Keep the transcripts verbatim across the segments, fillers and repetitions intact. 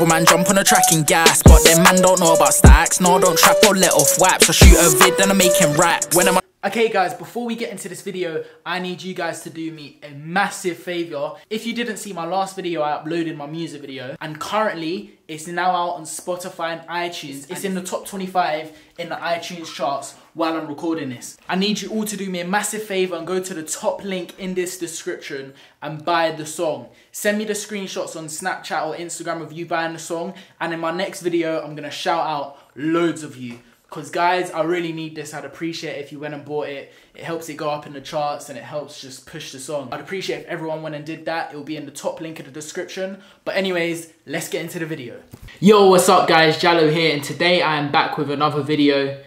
struggle, man, jump on a track and gas. But them man don't know about stacks. No, don't trap or let off whaps. I shoot a vid and I make him rap. When am I? Okay guys, before we get into this video, I need you guys to do me a massive favour. If you didn't see my last video, I uploaded my music video, and currently it's now out on Spotify and iTunes. It's in the top twenty-five in the iTunes charts while I'm recording this. I need you all to do me a massive favour and go to the top link in this description and buy the song. Send me the screenshots on Snapchat or Instagram of you buying the song, and in my next video I'm going to shout out loads of you. Because guys, I really need this. I'd appreciate it if you went and bought it. It helps it go up in the charts and it helps just push the song. I'd appreciate if everyone went and did that. It'll be in the top link of the description. But anyways, let's get into the video. Yo, what's up guys? Jallow here, and today I am back with another video.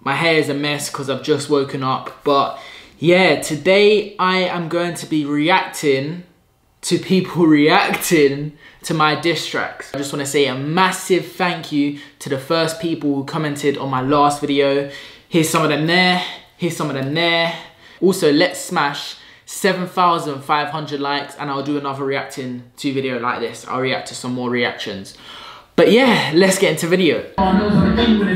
My hair is a mess because I've just woken up. But yeah, today I am going to be reacting to people reacting to my diss tracks. I just want to say a massive thank you to the first people who commented on my last video. Here's some of them there, here's some of them there. Also, let's smash seven thousand five hundred likes and I'll do another reacting to video like this. I'll react to some more reactions. But yeah, let's get into video. Actually,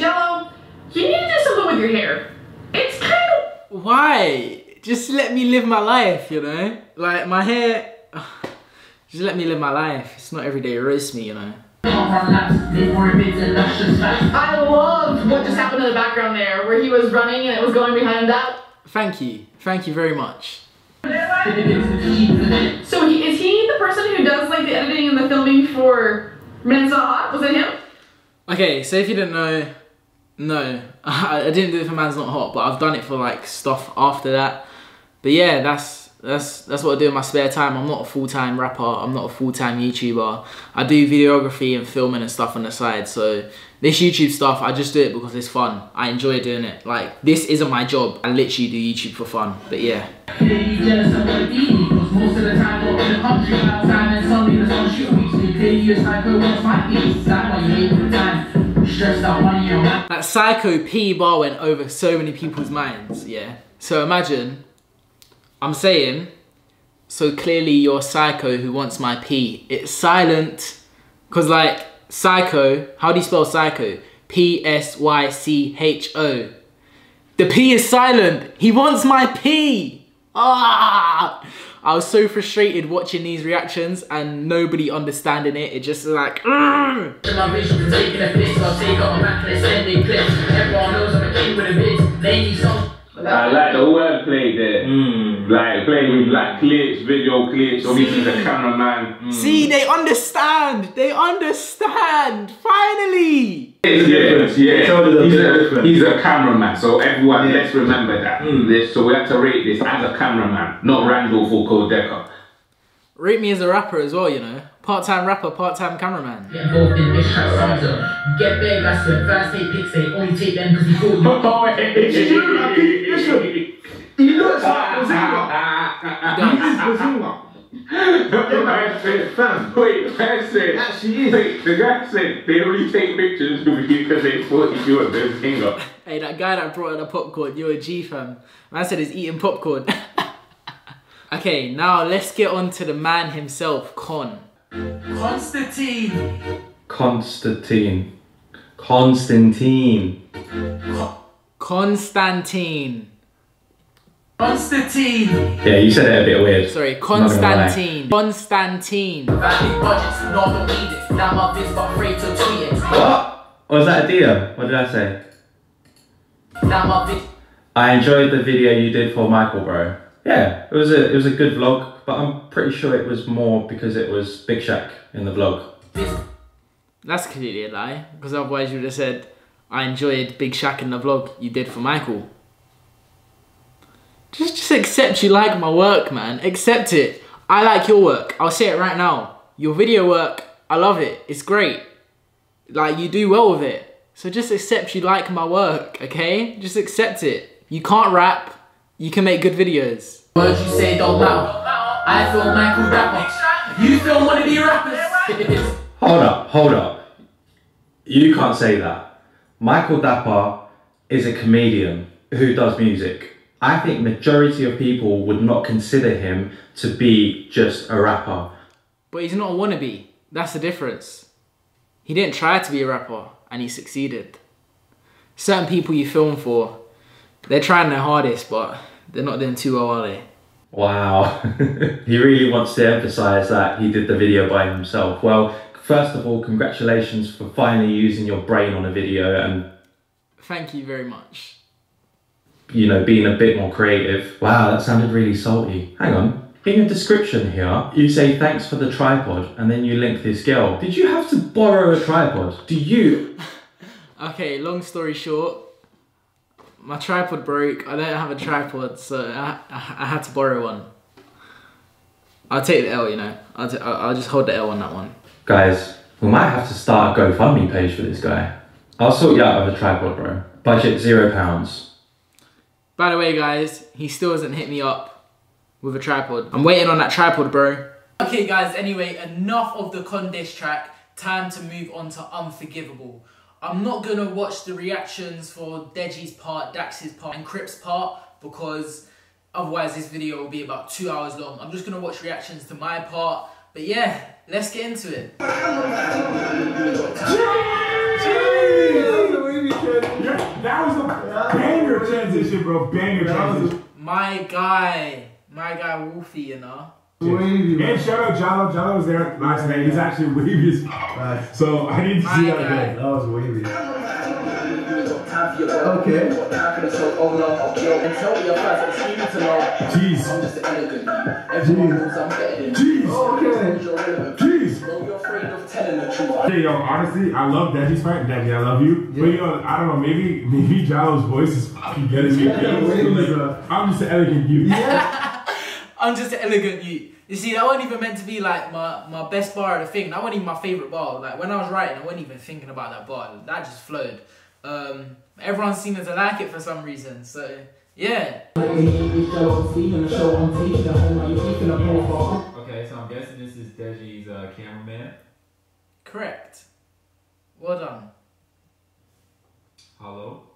Jello, you need to do something with your hair. It's kind of... Why? Just let me live my life, you know? Like, my hair... Just let me live my life. It's not every day it roasts me, you know? I loved what just happened in the background there, where he was running and it was going behind that. Thank you. Thank you very much. So, he, is he the person who does, like, the editing and the filming for Men So Hot? Was it him? Okay, so if you didn't know... No, I didn't do it for Man's Not Hot, but I've done it for, like, stuff after that. But yeah, that's that's that's what I do in my spare time. I'm not a full-time rapper. I'm not a full-time YouTuber. I do videography and filming and stuff on the side. So this YouTube stuff, I just do it because it's fun. I enjoy doing it. Like, this isn't my job. I literally do YouTube for fun. But yeah. That psycho P bar went over so many people's minds, yeah. So imagine... I'm saying, so clearly you're psycho who wants my P. It's silent, cause like, psycho, how do you spell psycho? P S Y C H O. The P is silent, he wants my P! Ah! I was so frustrated watching these reactions and nobody understanding it, it just like, urgh. I like the wordplay there. Mm. Like playing with like clips, video clips, obviously the cameraman. Mm. See, they understand. They understand. Finally. It's difference. Yeah, yeah. He's a, he's a cameraman, so everyone, yeah. Let's remember that. Mm. So we have to rate this as a cameraman, not Randolph or Codecker. Rate me as a rapper as well, you know. Part-time rapper, part-time cameraman. The guy said they only take pictures with you because they thought you were the singer. Hey, that guy that brought in the popcorn, you're a G, fam. Man said he's eating popcorn. Okay, now let's get on to the man himself, Kon. Konstantin. Konstantin. Konstantin. Konstantin. Konstantin. Yeah, you said it a bit weird. Sorry, Konstantin. Konstantin. What? Was that a deal? What did I say? I enjoyed the video you did for Michael, bro. Yeah, it was a it was a good vlog. But I'm pretty sure it was more because it was Big Shaq in the vlog. That's completely a lie, because otherwise you would have said, I enjoyed Big Shaq in the vlog you did for Michael. Just, just accept you like my work, man. Accept it. I like your work. I'll say it right now. Your video work, I love it. It's great. Like, you do well with it. So just accept you like my work, okay? Just accept it. You can't rap. You can make good videos. Words you say don't matter. I feel Michael Dapper. You feel one of the rappers. Hold up, hold up. You can't say that. Michael Dapper is a comedian who does music. I think majority of people would not consider him to be just a rapper. But he's not a wannabe. That's the difference. He didn't try to be a rapper and he succeeded. Certain people you film for, they're trying their hardest, but they're not doing too well, are they? Wow. He really wants to emphasize that he did the video by himself. Well, first of all, congratulations for finally using your brain on a video, and thank you very much. You know, being a bit more creative. Wow, that sounded really salty. Hang on. In your description here, you say thanks for the tripod, and then you link this girl. Did you have to borrow a tripod? Do you? Okay, long story short, my tripod broke. I don't have a tripod, so I, I, I had to borrow one. I'll take the L, you know. I'll, t I'll just hold the L on that one. Guys, we might have to start a GoFundMe page for this guy. I'll sort you out of a tripod, bro. Budget zero pounds. By the way, guys, he still hasn't hit me up with a tripod. I'm waiting on that tripod, bro. Okay, guys, anyway, enough of the Kon diss track. Time to move on to Unforgivable. I'm not gonna watch the reactions for Deji's part, Dax's part, and Crip's part, because otherwise this video will be about two hours long. I'm just gonna watch reactions to my part, but yeah, let's get into it. That was a banger transition, bro. Banger transition. My guy, my guy Wolfie, you know. Wavy, and shout out Jallow. Jallow was there last night. He's actually wavy as fuck. So I need to see that again. That was wavy. Okay. Jeez. Jeez. Jeez. Okay. Jeez. Hey, yo, honestly, I love Deji's fight. Deji, I love you. Yeah. But, you know, I don't know, maybe, maybe Jallow's voice is fucking getting me. I'm just an elegant youth. Yeah. I'm just an elegant you. You see, that wasn't even meant to be like my, my best bar of the thing. That wasn't even my favourite bar. Like, when I was writing, I wasn't even thinking about that bar. That just flowed. Um, everyone seemed to like it for some reason, so, yeah. Okay, so I'm guessing this is Deji's uh, cameraman? Correct. Well done. Hello?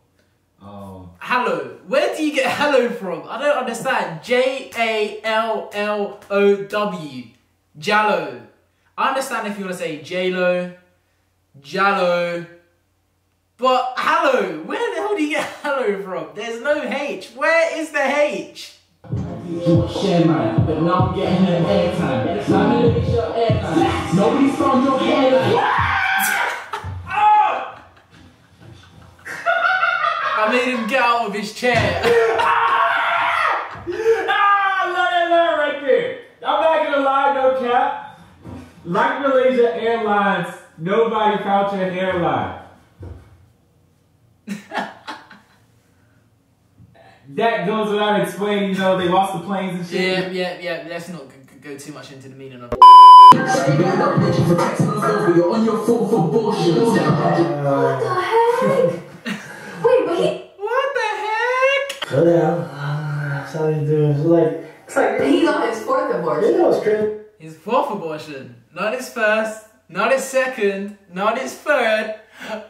Um, Hallow. Where do you get Hallow from? I don't understand. J A L L O W. Jallow. I understand if you want to say J-Lo, Jallow, but Hallow. Where the hell do you get Hallow from? There's no H. Where is the H? Share mine, but now I'm getting her airtime. Time to fix your airtime. Nobody's found your hairline. I made him get out of his chair. ah! ah! Look at that right there. I'm not gonna lie, no cap. Like Malaysia Airlines, nobody found your hairline. That goes without explaining, you know, they lost the planes and shit. Yeah, yeah, yeah, let's not go too much into the meaning of you're on your foot for bullshit. What the heck? So yeah, that's how you do it. Like, it's like he's on his fourth abortion. Yeah, that was crazy. His fourth abortion. Not his first, not his second, not his third,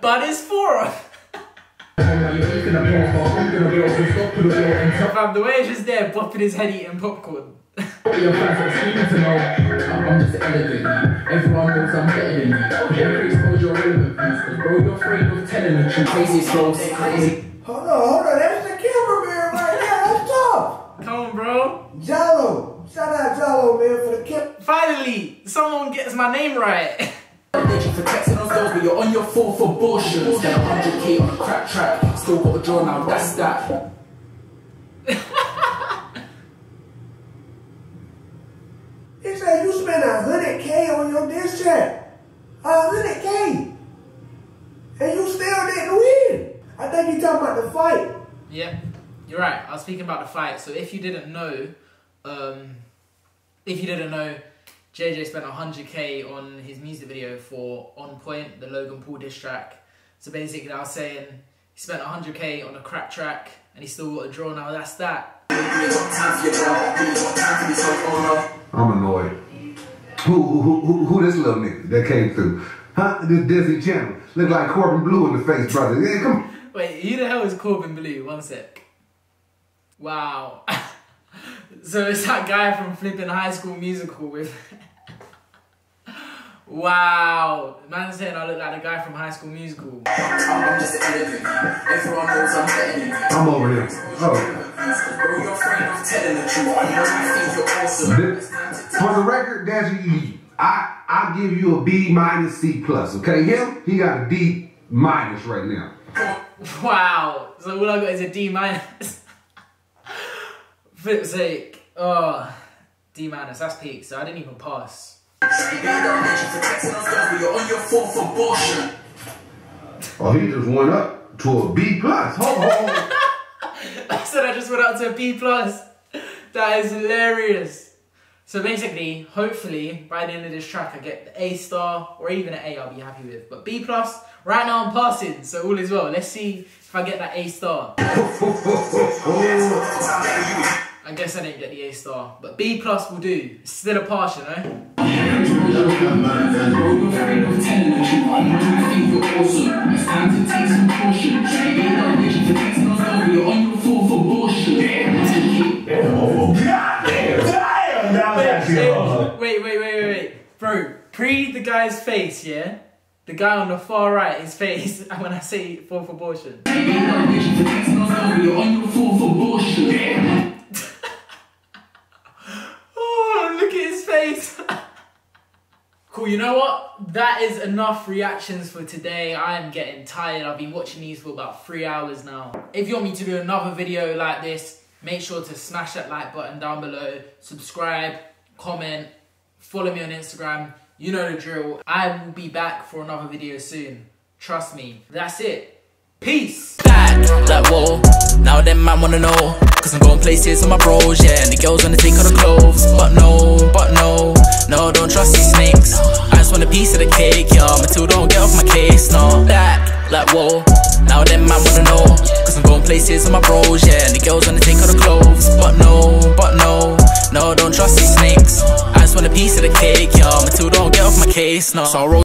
but his fourth. From the way he's just there, bopping his head, eating popcorn. Crazy smokes, crazy. Hold on, hold on, that's the cameraman right there, that's tough! Come on, bro. Jallow! Shout out Jallow, man, for the kip. Finally, someone gets my name right. For texting on girls, but you're on your fourth abortion. Get one hundred K on a crap track. Still got a draw now, that's that. He said you spent one hundred K on your diss track. one hundred K! And you still didn't win! I think you're talking about the fight. Yeah, you're right. I was speaking about the fight. So if you didn't know, um, if you didn't know, J J spent one hundred K on his music video for On Point, the Logan Paul diss track. So basically I was saying he spent one hundred K on a crap track and he still got a draw now. That's that. I'm annoyed. Who, who, who, who this little nigga that came through? Huh? This Disney Channel. Look like Corbin Blue in the face, brother. Yeah, come on. Wait, who the hell is Corbin Blue? One sec. Wow. So it's that guy from flipping High School Musical with... Wow, man said I look like the guy from High School Musical. I'm just an elegant. Everyone knows I'm getting it. I'm over here. Oh. Bro, your friend, I'm telling the truth. I know you think you're awesome. For the record, Deji, I I give you a B minus C plus. Okay, him, he got a D minus right now. Wow. So all I got is a D minus. Flip's sake. Oh, D minus. That's peak. So I didn't even pass. Oh, he just went up to a B plus. Oh, I said I just went up to a B plus. That is hilarious. So basically, hopefully, by the end of this track, I get the A star or even an A. I'll be happy with. But B plus, right now I'm passing, so all is well. Let's see if I get that A star. I guess I didn't get the A star, but B plus will do. It's still a pass, you know. Wait, wait, wait, wait, wait. Bro, pre the guy's face, yeah? The guy on the far right, his face, and when I say fourth abortion. Oh, look at his face. Cool, you know what? That is enough reactions for today. I am getting tired. I've been watching these for about three hours now. If you want me to do another video like this, make sure to smash that like button down below, subscribe, comment, follow me on Instagram. You know the drill. I will be back for another video soon. Trust me. That's it. Peace. Like whoa, now them man wanna know, cause I'm going places with my bros, yeah. And the girls wanna take on the clothes, but no, but no, no, don't trust these snakes. I just want a piece of the cake, yeah. My two don't get off my case, no. Back, like whoa, now them man wanna know, cause I'm going places with my bros, yeah. And the girls wanna take on the clothes, but no, but no, no, don't trust these snakes. I just want a piece of the cake, yeah. My two don't get off my case, no. So I roll